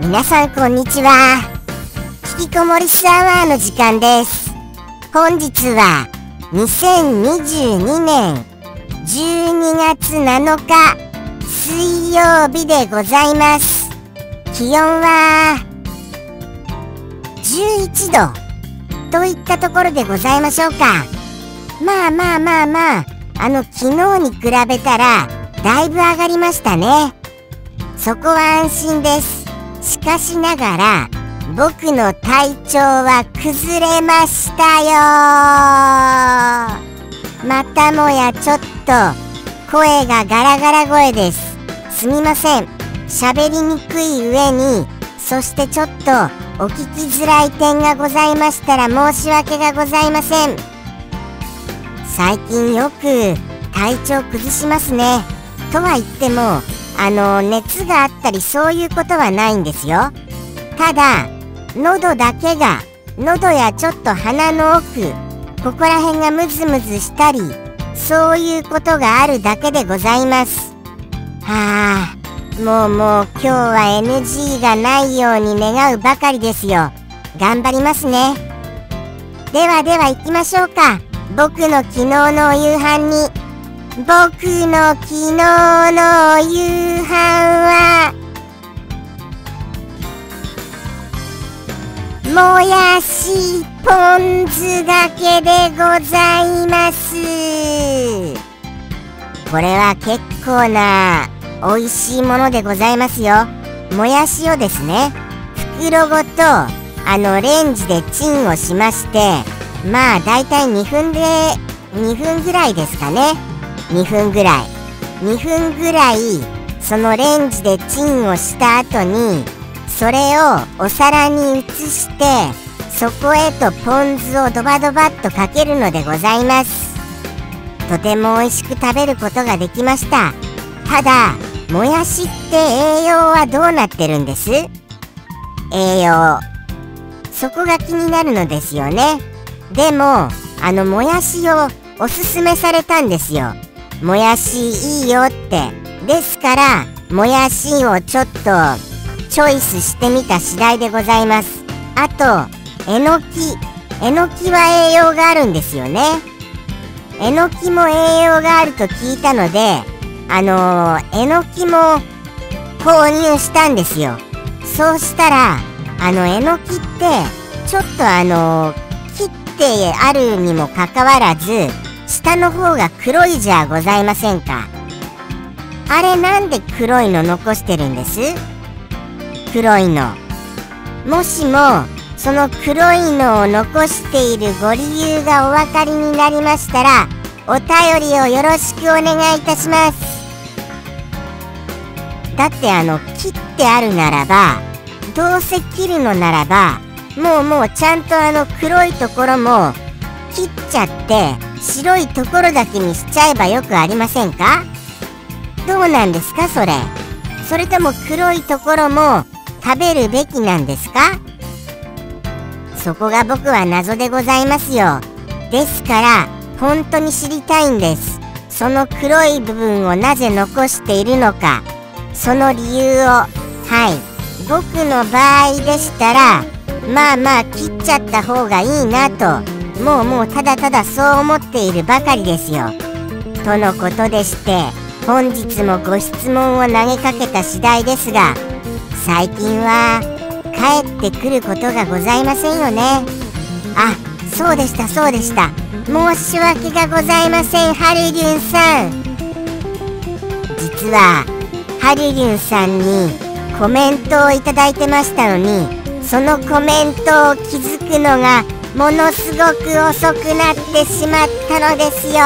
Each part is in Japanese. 皆さんこんにちは。ひきこもりスアワーの時間です。本日は2022年12月7日水曜日でございます。気温は11度といったところでございましょうか。まあ昨日に比べたらだいぶ上がりましたね。そこは安心です。しかしながら僕の体調は崩れましたよ。またもやちょっと声がガラガラ声です。すみません。喋りにくい上に、そしてちょっとお聞きづらい点がございましたら申し訳がございません。最近よく体調崩しますね。とは言っても熱があったりそういうことはないんですよ。ただ喉だけが、喉やちょっと鼻の奥ここら辺がムズムズしたりそういうことがあるだけでございます。はあ、もう今日は NG がないように願うばかりですよ。頑張りますね。では行きましょうか。僕の昨日のお夕飯に。僕の昨日の夕飯はもやしポン酢だけでございます。これは結構な美味しいものでございますよ。もやしをですね、袋ごとレンジでチンをしまして、だいたい2分ぐらいですかね。2分ぐらいそのレンジでチンをした後に、それをお皿に移して、そこへとポン酢をドバドバっとかけるのでございます。とても美味しく食べることができました。ただもやしって栄養はどうなってるんです？栄養、そこが気になるのですよね。でももやしをおすすめされたんですよ。もやしいいよって。ですからもやしをちょっとチョイスしてみた次第でございます。あとえのきは栄養があるんですよね。えのきも栄養があると聞いたのでえのきも購入したんですよ。そうしたらえのきってちょっと切ってあるにもかかわらず下の方が黒いじゃございませんか。あれ、なんで黒いの残してるんです？黒いの。もしもその黒いのを残しているご理由がお分かりになりましたら、お便りをよろしくお願いいたします。だって切ってあるならば、どうせ切るのならばもうちゃんと黒いところも切っちゃって白いところだけにしちゃえばよくありませんか？どうなんですかそれ。それとも黒いところも食べるべきなんですか？そこが僕は謎でございますよ。ですから本当に知りたいんです。その黒い部分をなぜ残しているのか、その理由を。僕の場合でしたら切っちゃった方がいいなと、もうただただそう思っているばかりですよ。とのことでして、本日もご質問を投げかけた次第ですが、最近は帰ってくることがございませんよね。あ、そうでした。申し訳がございません、はるりゅんさん。実ははるりゅんさんにコメントをいただいてましたのに、そのコメントを気づくのがものすごく遅くなってしまったのですよ。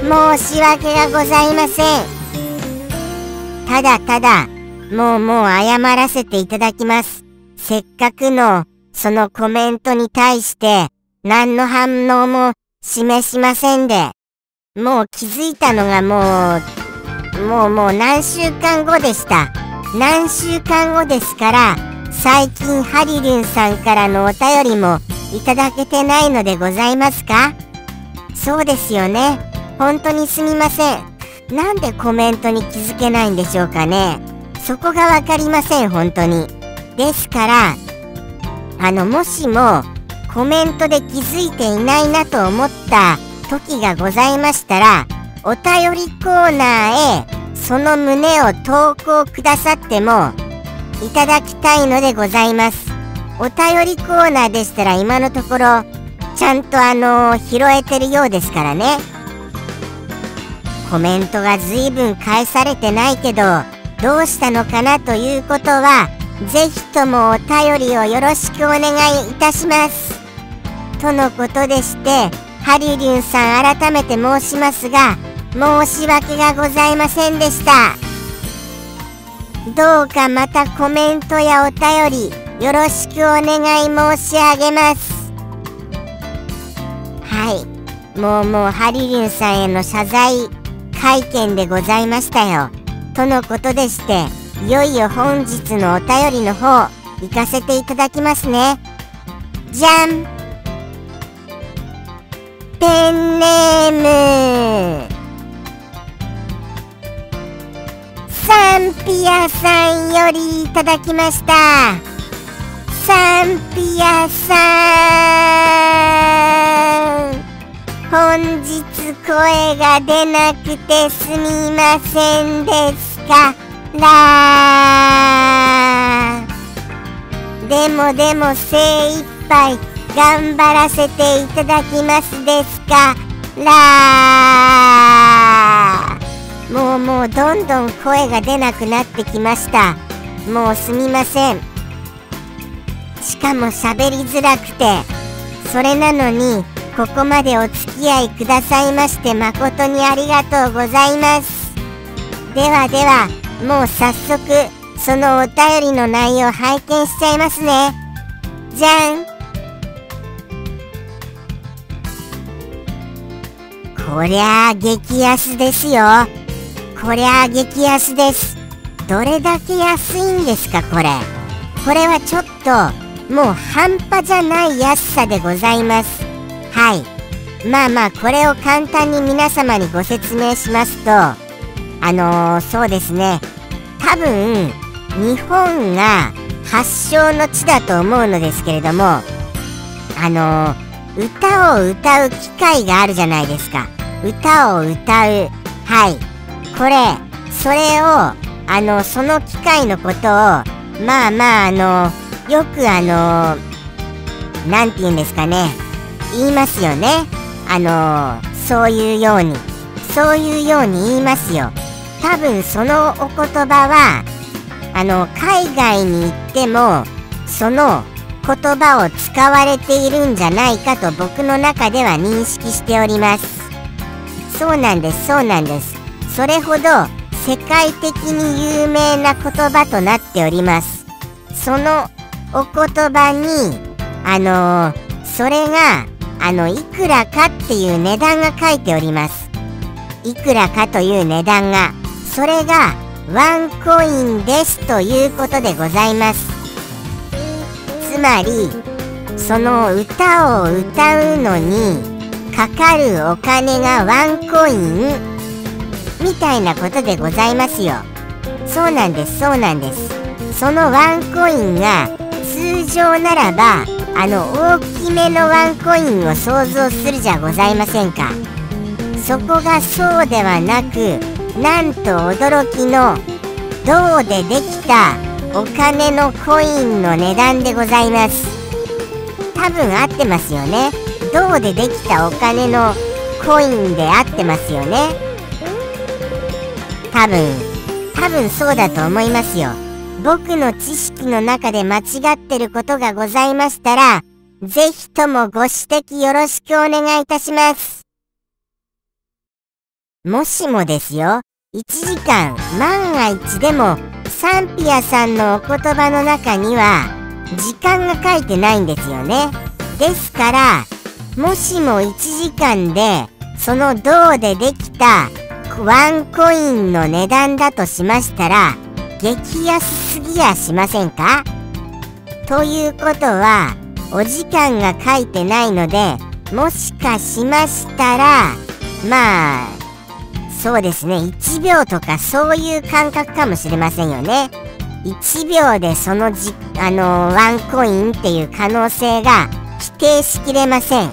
申し訳がございません。ただもう謝らせていただきます。せっかくのそのコメントに対して何の反応も示しませんで、もう気づいたのがもう何週間後でした。何週間後ですから、最近はるりゅんさんからのお便りもいただけてないのでございますか？そうですよね。本当にすみません。なんでコメントに気づけないんでしょうかね。そこが分かりません、本当に。ですから、もしもコメントで気づいていないなと思った時がございましたら、お便りコーナーへその旨を投稿くださってもいただきたいのでございます。お便りコーナーでしたら今のところちゃんと拾えてるようですからね。コメントが随分返されてないけどどうしたのかなということは、ぜひともお便りをよろしくお願いいたします。とのことでして、ハリリュンさん改めて申しますが、申し訳がございませんでした。どうかまたコメントやお便りよろしくお願い申し上げます。はい、もうハリリュンさんへの謝罪会見でございましたよ。とのことでして、いよいよ本日のお便りの方行かせていただきますね。じゃん、ペンネームサンピアさんよりいただきました。サンピアさん、本日声が出なくてすみませんですか。でも精一杯頑張らせていただきますですから。もうどんどん声が出なくなってきました。もうすみません。しかも喋りづらくて、それなのにここまでお付き合いくださいまして誠にありがとうございます。ではでは。もう早速そのお便りの内容拝見しちゃいますね。じゃん、こりゃあ激安ですよ。こりゃあ激安です。どれだけ安いんですか。これはちょっともう半端じゃない安さでございます。はい、まあこれを簡単に皆様にご説明しますと、そうですね、多分日本が発祥の地だと思うのですけれども、歌を歌う機会があるじゃないですか。歌を歌う、はい、それをその機会のことをよくなんて言うんですかね、言いますよね。そういうように言いますよ。多分そのお言葉は海外に行ってもその言葉を使われているんじゃないかと僕の中では認識しております。そうなんです。それほど世界的に有名な言葉となっております。そのお言葉にそれがいくらかっていう値段が書いております。いくらかという値段が、それがワンコインですということでございます。つまりその歌を歌うのにかかるお金がワンコインみたいなことでございますよ。そうなんです。そのワンコインが通常ならば大きめのワンコインを想像するじゃございませんか。そこがそうではなく、なんと驚きの銅でできたお金のコインの値段でございます。多分合ってますよね。銅でできたお金のコインで合ってますよね。多分そうだと思いますよ。僕の知識の中で間違ってることがございましたら、ぜひともご指摘よろしくお願いいたします。もしもですよ、1時間万が一でもサンピアさんのお言葉の中には時間が書いてないんですよね。ですからもしも1時間でその銅でできたワンコインの値段だとしましたら、激安すぎやしませんか。ということはお時間が書いてないので、もしかしましたらまあそうですね、1秒とかそういう感覚かもしれませんよね。1秒でそのワンコインっていう可能性が否定しきれません。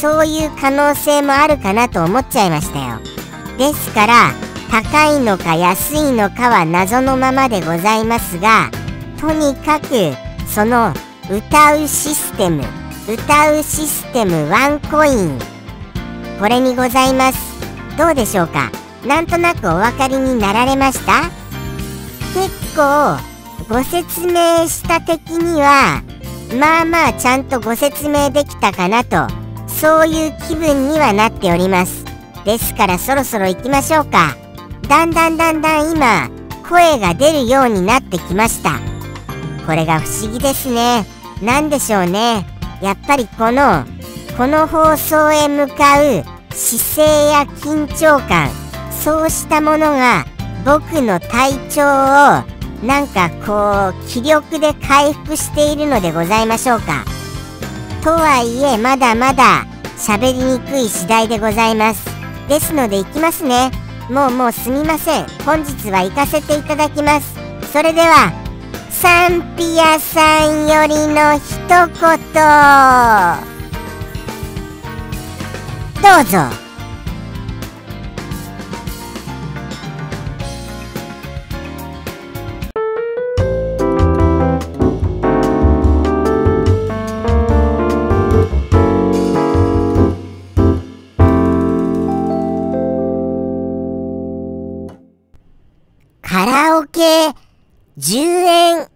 そういう可能性もあるかなと思っちゃいましたよ。ですから高いのか安いのかは謎のままでございますが、とにかくその歌うシステムワンコイン、これにございます。どうでしょうか。なんとなくお分かりになられました？結構ご説明した的にはまあまあちゃんとご説明できたかなと、そういう気分にはなっております。ですからそろそろ行きましょうか。だんだん今声が出るようになってきました。これが不思議ですね。なんでしょうね。やっぱりこの放送へ向かう姿勢や緊張感、そうしたものが僕の体調をなんかこう気力で回復しているのでございましょうか。とはいえまだまだ喋りにくい次第でございます。ですので行きますね。もうすみません。本日は行かせていただきます。それではサンピアさんよりの一言、どうぞ。カラオケ10円